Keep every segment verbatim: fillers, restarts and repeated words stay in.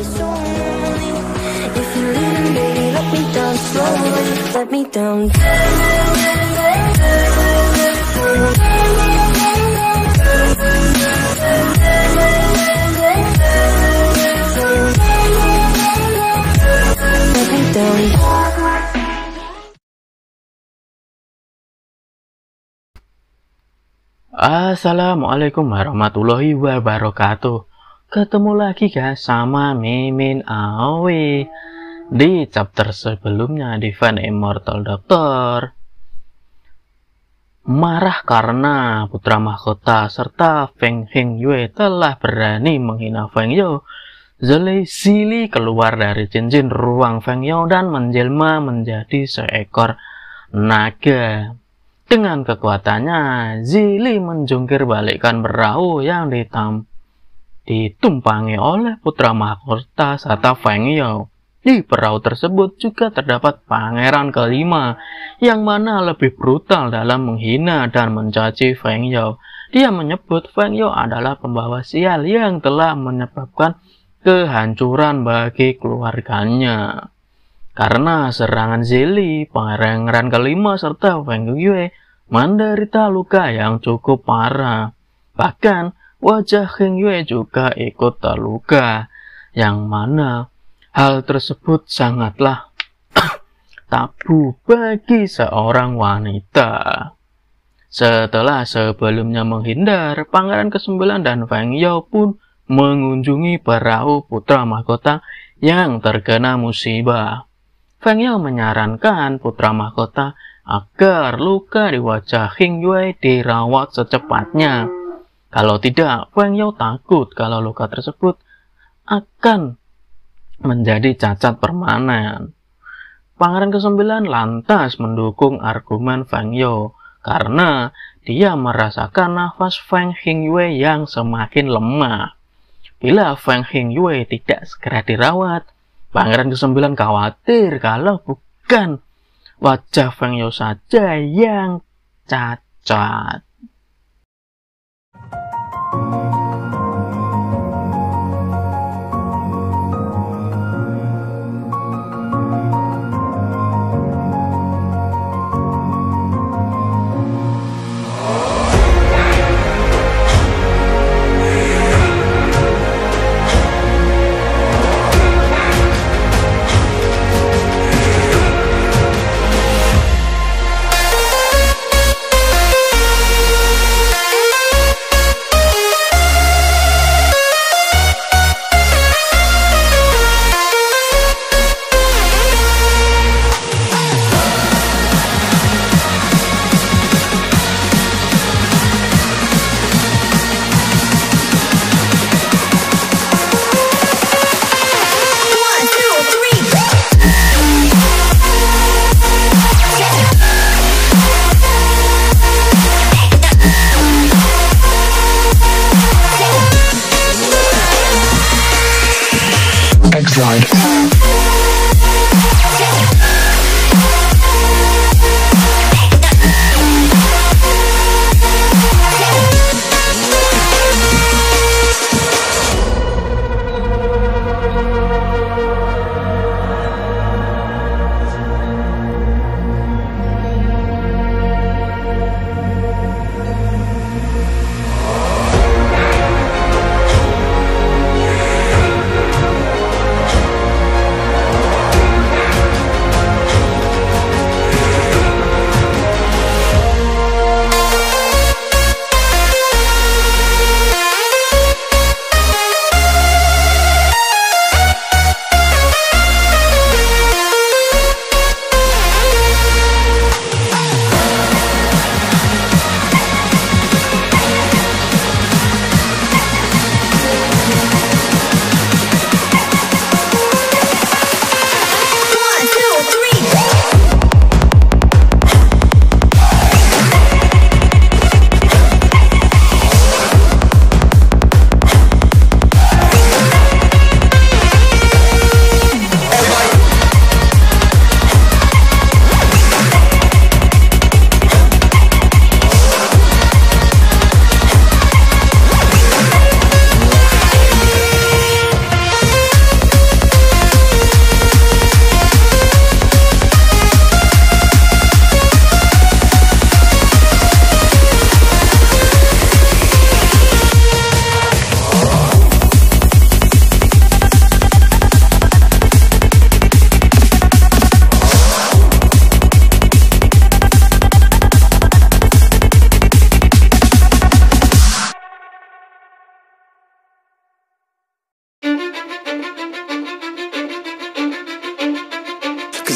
Let me down. Assalamualaikum warahmatullahi wabarakatuh. Ketemu lagi guys sama Mimin Aoi. Di chapter sebelumnya, Divine Immortal Doctor marah karena Putra Mahkota serta Feng Hengyue telah berani menghina Feng Yao. Zili, Zili keluar dari cincin ruang Feng Yao dan menjelma menjadi seekor naga. Dengan kekuatannya, Zili menjungkir balikkan perahu yang ditam ditumpangi oleh Putra Mahkota serta Feng Yao. Di perahu tersebut juga terdapat Pangeran Kelima yang mana lebih brutal dalam menghina dan mencaci Feng Yao. Dia menyebut Feng Yao adalah pembawa sial yang telah menyebabkan kehancuran bagi keluarganya. Karena serangan Zili, Pangeran Kelima serta Feng Yue menderita luka yang cukup parah. Bahkan wajah Xingyue juga ikut terluka, yang mana hal tersebut sangatlah tabu bagi seorang wanita. Setelah sebelumnya menghindar, Pangeran ke sembilan dan Feng Yao pun mengunjungi perahu Putra Mahkota yang terkena musibah. Feng Yao menyarankan Putra Mahkota agar luka di wajah Xingyue dirawat secepatnya. Kalau tidak, Feng Yao takut kalau luka tersebut akan menjadi cacat permanen. Pangeran ke sembilan lantas mendukung argumen Feng Yao karena dia merasakan nafas Feng Hengyue yang semakin lemah. Bila Feng Hengyue tidak segera dirawat, Pangeran ke sembilan khawatir kalau bukan wajah Feng Yao saja yang cacat.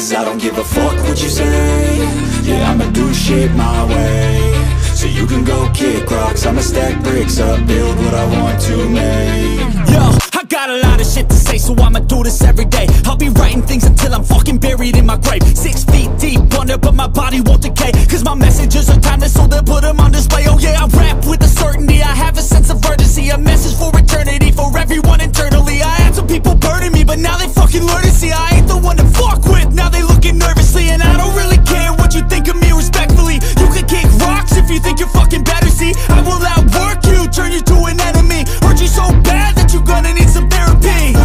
cause I don't give a fuck what you say. Yeah, I'ma do shit my way. So you can go kick rocks, I'ma stack bricks up, build what I want to make. Yo, I got a lot of shit to say, so I'ma do this every day. I'll be writing things until I'm fucking buried in my grave. Six feet deep under, but my body won't decay, cause my messages are timeless, so they'll put them on display. Oh yeah, I rap with a certainty, I have a sense of urgency, a message for eternity, for everyone internally. I had some people burning me, but now they fucking learn to see I ain't the one to fuck with, now they looking nervously. And I don't really care what you think of me, respectfully. You can kick rocks if you think you're fucking better, see? I will outwork you, turn you to an enemy. Hurt you so bad that you're gonna need some therapy.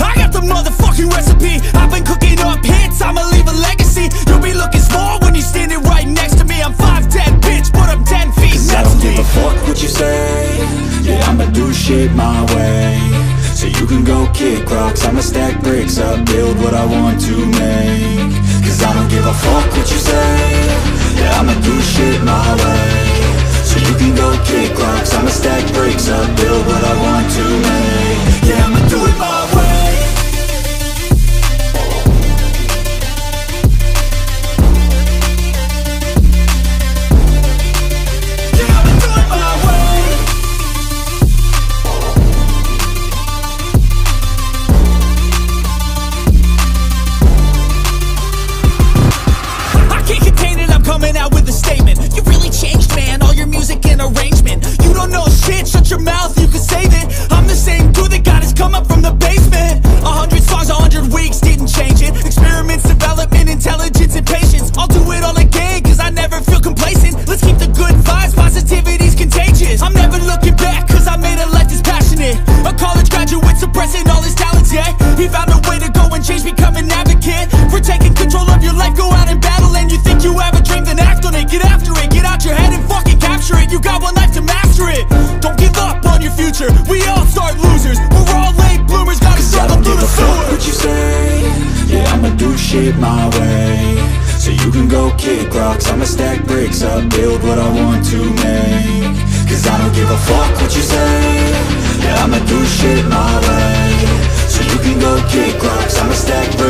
I got the motherfucking recipe. I've been cooking up hits, I'ma leave a legacy. You'll be looking small when you're standing right next to me. I'm five ten, bitch, but I'm ten feet next to me. I don't give a fuck what you say. Yeah, I'ma do shit my way. So you can go kick rocks, I'ma stack bricks up, build what I want to make. Cause I don't give a fuck what you say. Yeah, I'ma do shit my way. So you can go kick rocks, I'ma stack bricks up, build what I want to make. Yeah, I'ma do it my way. Yeah, I'ma do it my way. I can't contain it, I'm coming out with a statement. You really changed, man, all your music and arrangement. You don't know shit, shut your mouth, you can save it. I'm the same dude that got his come up from the basement. A hundred songs, a hundred weeks, didn't change it. Experiments, development, intelligence, and patience. I'll do it all again, cause I never feel complacent. Let's keep the good vibes, positivity's contagious. I'm never looking back, cause I made a life that's passionate. A college graduate suppressing all his talents, yeah. He found a way to go and change, become an advocate. For taking control of your life, go out and battle. And you think you have a dream, then act on it. Get after it, get out your head and fucking capture it. You got one life to master it. Don't give up on your future, we all start losers. We're all late bloomers, gotta struggle through the sewer. I don't give a fuck what you say. Yeah, I'ma do shit my way. So you can go kick rocks, I'ma stack bricks up, build what I want to make. Cause I don't give a fuck what you say. Yeah, I'ma do shit my way. So you can go kick rocks, I'ma stack bricks